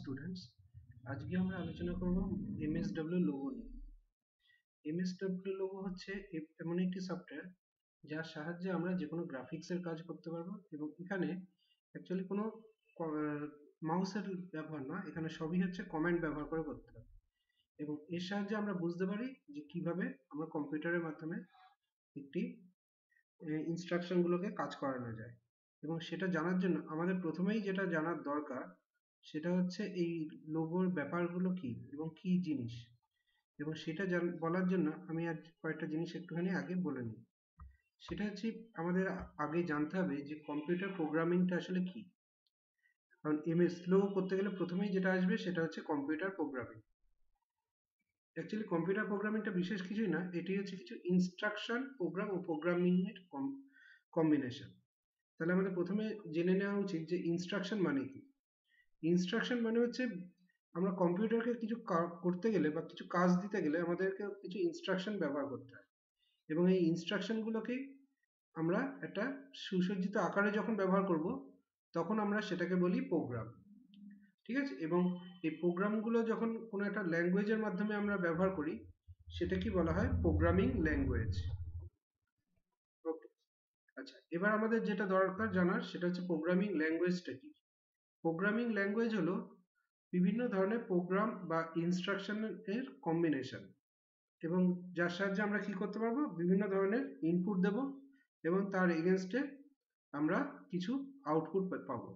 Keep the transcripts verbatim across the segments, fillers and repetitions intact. Students আজকে আমরা আলোচনা করব M S W লোগো নিয়ে। M S W লোগো হচ্ছে এমন একটি সফটওয়্যার যার সাহায্যে আমরা যে কোনো গ্রাফিক্সের কাজ করতে পারবো এবং এখানে অ্যাকচুয়ালি কোনো মাউসের ব্যবহার না, এখানে সবই হচ্ছে কমান্ড ব্যবহার করে করতে হবে এবং এর সাহায্যে আমরা বুঝতে পারি যে কিভাবে আমরা কম্পিউটারের মাধ্যমে একটি ইনস্ট্রাকশনগুলোকে কাজ করানো যায় এবং সেটা জানার জন্য আমাদের প্রথমেই যেটা জানার দরকার সেটা হচ্ছে এই লোগোর ব্যাপারগুলো কি এবং কি জিনিস, এবং সেটা বলার জন্য আমি আজ কয়েকটা জিনিস একটুখানি আগে বলে নিই। সেটা হচ্ছে আমাদের আগে জানতে হবে যে কম্পিউটার প্রোগ্রামিংটা আসলে কি, কারণ এমএস লোগো করতে গেলে প্রথমেই যেটা আসবে সেটা হচ্ছে কম্পিউটার প্রোগ্রামিং। অ্যাকচুয়ালি কম্পিউটার প্রোগ্রামিংটা বিশেষ কিছুই না, এটি হচ্ছে কিছু ইনস্ট্রাকশন প্রোগ্রাম ও প্রোগ্রামিংয়ের কম্বিনেশন। তাহলে আমাদের প্রথমে জেনে নেওয়া উচিত যে ইনস্ট্রাকশন মানে কি। ইনস্ট্রাকশন মানে হচ্ছে আমরা কম্পিউটারকে কিছু করতে গেলে বা কিছু কাজ দিতে গেলে আমাদেরকে কিছু ইনস্ট্রাকশন ব্যবহার করতে হয় এবং এই ইনস্ট্রাকশনগুলোকেই আমরা একটা সুসজ্জিত আকারে যখন ব্যবহার করব তখন আমরা সেটাকে বলি প্রোগ্রাম, ঠিক আছে। এবং এই প্রোগ্রামগুলো যখন কোনো একটা ল্যাঙ্গুয়েজের মাধ্যমে আমরা ব্যবহার করি সেটা কি বলা হয়, প্রোগ্রামিং ল্যাঙ্গুয়েজ। ওকে, আচ্ছা এবার আমাদের যেটা দরকার জানার সেটা হচ্ছে প্রোগ্রামিং ল্যাঙ্গুয়েজটা কি। প্রোগ্রামিং ল্যাঙ্গুয়েজ হলো বিভিন্ন ধরনের প্রোগ্রাম বা ইনস্ট্রাকশনের কম্বিনেশন এবং যার সাহায্যে আমরা কি করতে পারবো, বিভিন্ন ধরনের ইনপুট দেব এবং তার এগেনস্টে আমরা কিছু আউটপুট পাবো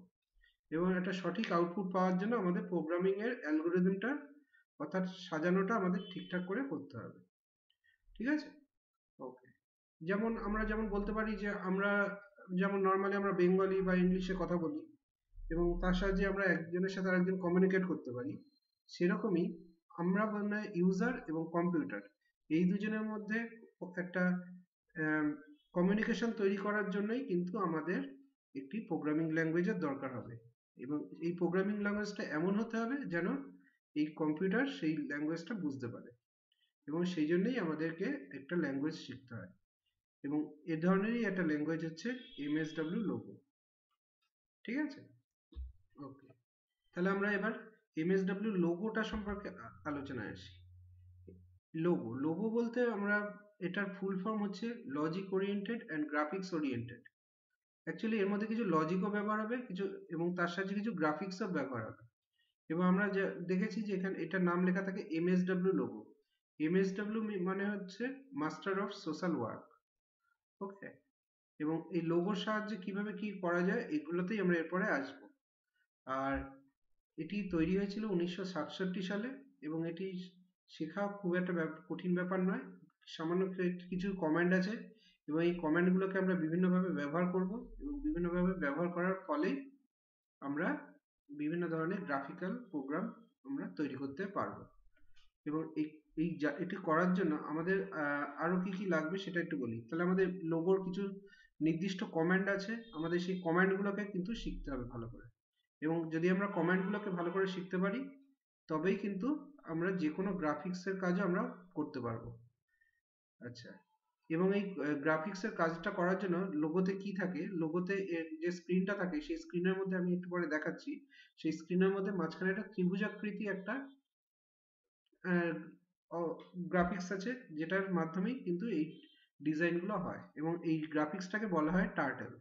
এবং একটা সঠিক আউটপুট পাওয়ার জন্য আমাদের প্রোগ্রামিংয়ের অ্যালগোরিদমটা অর্থাৎ সাজানোটা আমাদের ঠিকঠাক করে করতে হবে, ঠিক আছে। ওকে, যেমন আমরা যেমন বলতে পারি যে আমরা যেমন নর্মালি আমরা বেঙ্গলি বা ইংলিশে কথা বলি এবং তার সাহায্যে আমরা একজনের সাথে আরেকজন কমিউনিকেট করতে পারি, সেরকমই আমরা বানাই ইউজার এবং কম্পিউটার এই দুজনের মধ্যে একটা কমিউনিকেশন তৈরি করার জন্যই কিন্তু আমাদের একটি প্রোগ্রামিং ল্যাঙ্গুয়েজের দরকার হবে এবং এই প্রোগ্রামিং ল্যাঙ্গুয়েজটা এমন হতে হবে যেন এই কম্পিউটার সেই ল্যাঙ্গুয়েজটা বুঝতে পারে এবং সেই জন্যই আমাদেরকে একটা ল্যাঙ্গুয়েজ শিখতে হয় এবং এ ধরনেরই একটা ল্যাঙ্গুয়েজ হচ্ছে M S W লোগো, ঠিক আছে। ওকে, তাহলে আমরা এবার M S W লোগোটা সম্পর্কে আলোচনায় আসি। লোগো লোগো বলতে আমরা এটার ফুল ফর্ম হচ্ছে logic oriented and graphics oriented. Actually এর মধ্যে কিছু লজিকও ব্যবহার হবে কিছু এবং তার সাথে কিছু গ্রাফিক্সও ব্যবহার হবে এবং আমরা যা দেখেছি যে এখানে এটার নাম লেখা থাকে M S W Logo. M S W মানে হচ্ছে master of social work. Okay, এবং এই লোগোর সাহায্যে কিভাবে কি করা যায় এগুলোতেই আমরা এরপরে আসবো। আর এটি তৈরি হয়েছিল উনিশশো সাতষট্টি সালে এবং এটি শেখা খুব একটা কঠিন ব্যাপার নয়, সামান্য কিছু কমান্ড আছে এবং এই কমান্ডগুলোকে আমরা বিভিন্নভাবে ব্যবহার করব এবং বিভিন্নভাবে ব্যবহার করার ফলে আমরা বিভিন্ন ধরনের গ্রাফিক্যাল প্রোগ্রাম আমরা তৈরি করতে পারব এবং এই এটি করার জন্য আমাদের আরও কি কি লাগবে সেটা একটু বলি। তাহলে আমাদের লোগোর কিছু নির্দিষ্ট কমান্ড আছে, আমাদের সেই কমান্ডগুলোকে কিন্তু শিখতে হবে ভালো করে এবং যদি আমরা কমান্ডগুলোকে ভালো করে শিখতে পারি তবেই কিন্তু আমরা যে কোনো গ্রাফিক্সের কাজও আমরা করতে পারবো। আচ্ছা, এবং এই গ্রাফিক্সের কাজটা করার জন্য লোগোতে কি থাকে, লোগোতে যে স্ক্রিনটা থাকে সেই স্ক্রিনের মধ্যে আমি একটু পরে দেখাচ্ছি, সেই স্ক্রিনের মধ্যে মাঝখানে একটা ত্রিভুজাকৃতি একটা গ্রাফিক্স আছে যেটার মাধ্যমেই কিন্তু এই ডিজাইনগুলো হয় এবং এই গ্রাফিক্সটাকে বলা হয় টার্টল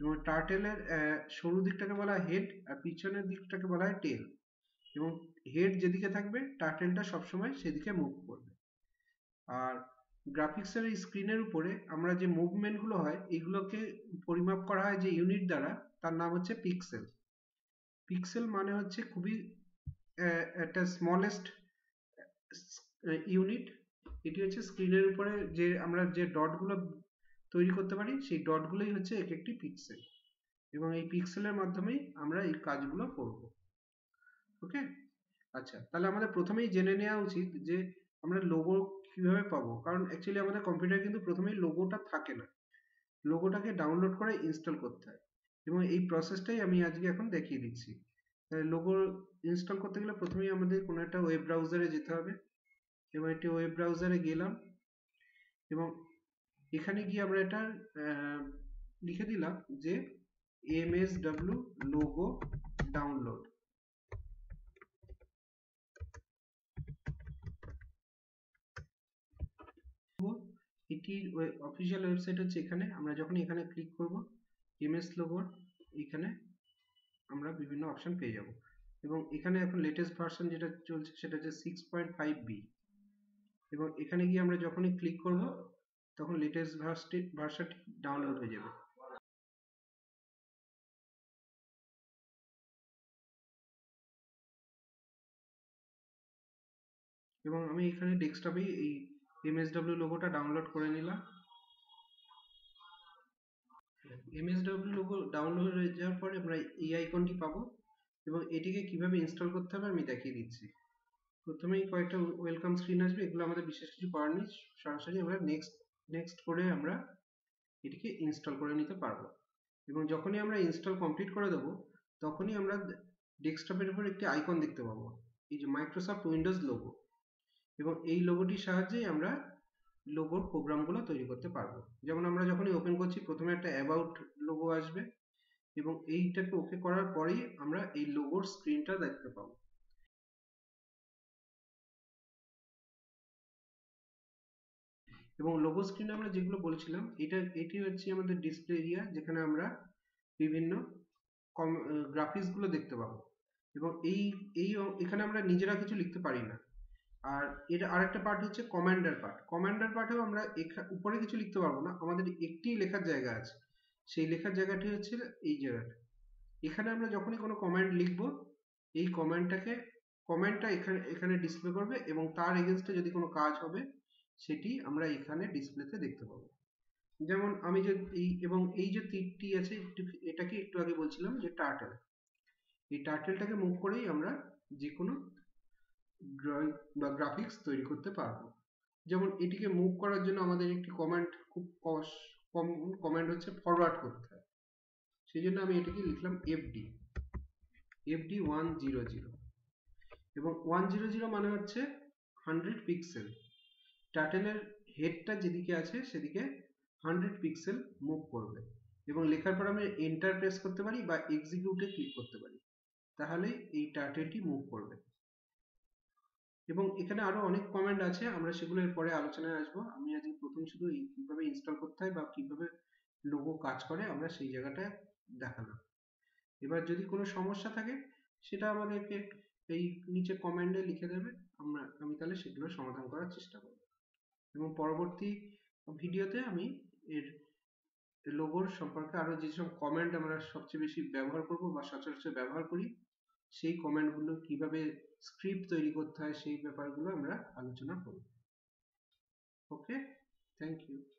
এবং টার্টেলের সরু দিকটাকে বলা হয় হেড আর পিছনের দিকটাকে বলা হয় টেল এবং হেড যেদিকে থাকবে টার্টেলটা সবসময় সেদিকে মুভ করবে। আর গ্রাফিক্সের এই স্ক্রিনের উপরে আমরা যে মুভমেন্টগুলো হয় এগুলোকে পরিমাপ করা হয় যে ইউনিট দ্বারা, তার নাম হচ্ছে পিক্সেল। পিক্সেল মানে হচ্ছে খুবই একটা স্মলেস্ট ইউনিট, এটি হচ্ছে স্ক্রিনের উপরে যে আমরা যে ডটগুলো তৈরি করতে পারি সেই ডটগুলোই হচ্ছে এক একটি পিক্সেল এবং এই পিক্সেলের মাধ্যমেই আমরা এই কাজগুলো করব। ওকে, আচ্ছা তাহলে আমাদের প্রথমেই জেনে নেওয়া উচিত যে আমরা লোগো কিভাবে পাবো, কারণ অ্যাকচুয়ালি আমাদের কম্পিউটারে কিন্তু প্রথমেই লোগোটা থাকে না, লোগোটাকে ডাউনলোড করে ইনস্টল করতে হয় এবং এই প্রসেসটাই আমি আজকে এখন দেখিয়ে দিচ্ছি। লোগো ইনস্টল করতে গেলে প্রথমেই আমাদের কোনো একটা ওয়েব ব্রাউজারে যেতে হবে এবং একটি ওয়েব ব্রাউজারে গেলাম এবং এখানে গিয়ে আমরা এটা লিখে দিলাম যে M S W Logo download. इटर ऑफिशियल वेबसाइट हमें जो एखे क्लिक करब एम एस लोगो ये विभिन्न ऑप्शन पे जाब एखे लेटेस्ट वर्सन जो चलते सिक्स पॉइंट फाइव बी और एखे गए जखनी क्लिक करब तक लेटेस्ट वर्सन डाउनलोड हो जाए। এবং আমি এখানে ডেস্কটপে এই M S W লোগোটা ডাউনলোড করে নিলাম। M S W Logo download হয়ে যাওয়ার পর আমরা এই আইকনটি পাবো এবং এটিকে কিভাবে ইনস্টল করতে হবে আমি দেখিয়ে দিচ্ছি। প্রথমেই কয়েকটা ওয়েলকাম স্ক্রিন আসবে, এগুলো আমাদের বিশেষ কিছু করার নেই, সরাসরি আমরা নেক্সট নেক্সট করে আমরা এটিকে ইনস্টল করে নিতে পারবো। এবং যখনই আমরা ইনস্টল কমপ্লিট করে দেবো তখনই আমরা ডেস্কটপের উপর একটি আইকন দেখতে পাবো, এই যে মাইক্রোসফট উইন্ডোজ লোগো, এবং এই লোগোটির সাহায্যে আমরা লোগোর প্রোগ্রামগুলো তৈরি করতে পারবো। যেমন আমরা যখনই ওপেন করছি প্রথমে একটা অ্যাবাউট লোগো আসবে এবং এইটাকে ওকে করার পরেই আমরা এই লোগোর স্ক্রিনটা দেখতে পাবো। এবং লোগো স্ক্রিনে আমরা যেগুলো বলছিলাম এটা এটি হচ্ছে আমাদের ডিসপ্লে এরিয়া, যেখানে আমরা বিভিন্ন গ্রাফিক্সগুলো দেখতে পাবো এবং এই এই এখানে আমরা নিজেরা কিছু লিখতে পারি না। আর এটা আরেকটা পার্ট হচ্ছে কমান্ডার পার্ট, কমান্ডার পার্টেও আমরা উপরে কিছু লিখতে পারবো না, আমাদের একটি লেখার জায়গা আছে, সেই লেখার জায়গাটি হচ্ছে এই জায়গাটা। এখানে আমরা যখনই কোনো কমান্ড লিখব এই কমান্ডটাকে কমান্ডটা এখানে এখানে ডিসপ্লে করবে এবং তার এগেনস্টে যদি কোনো কাজ হবে সেটি আমরা এখানে ডিসপ্লেতে দেখতে পাবো। যেমন আমি যে এই এবং এই যে তীরটি আছে এটাকে একটু আগে বলছিলাম যে টার্টল, এই টার্টলটাকে মুভ করেই আমরা যে কোনো ড্রয়িং বা গ্রাফিক্স তৈরি করতে পারবো। যেমন এটিকে মুভ করার জন্য আমাদের একটি কমান্ড খুব কমন কমান্ড হচ্ছে ফরওয়ার্ড করতে হয়, সেই জন্য আমি এটাকে লিখলাম FD FD one zero zero এবং ওয়ান জিরো জিরো মানে হচ্ছে হান্ড্রেড পিক্সেল। টার্টেলের হেডটা যেদিকে আছে সেদিকে হান্ড্রেড পিক্সেল মুভ করবে এবং লেখার পর আমি এন্টার প্রেস করতে পারি বা এক্সিকিউটে ক্লিক করতে পারি, তাহলে এই টার্টেলটি মুভ করবে। এবং এখানে আরো অনেক কমান্ড আছে, আমরা সেগুলো পরে আলোচনায় আসবো। আমি আজকে প্রথম শুধু কিভাবে ইনস্টল করতে হয় বা কিভাবে লোগো কাজ করে আমরা সেই জায়গাটা দেখালাম। এবার যদি কোনো সমস্যা থাকে সেটা আমাদেরকে এই নিচে কমেন্টে লিখে দেবে, আমরা আমি তাহলে সেগুলো সমাধান করার চেষ্টা করব এবং পরবর্তী ভিডিওতে আমি এর লোগোর সম্পর্কে আরো যেসব কমেন্ট আমরা সবচেয়ে বেশি ব্যবহার করব বা সচরাচর ব্যবহার করি সেই কমেন্টগুলো কিভাবে স্ক্রিপ্ট তৈরি করতে হয় সেই ব্যাপারগুলো আমরা আলোচনা করব। Okay, thank you.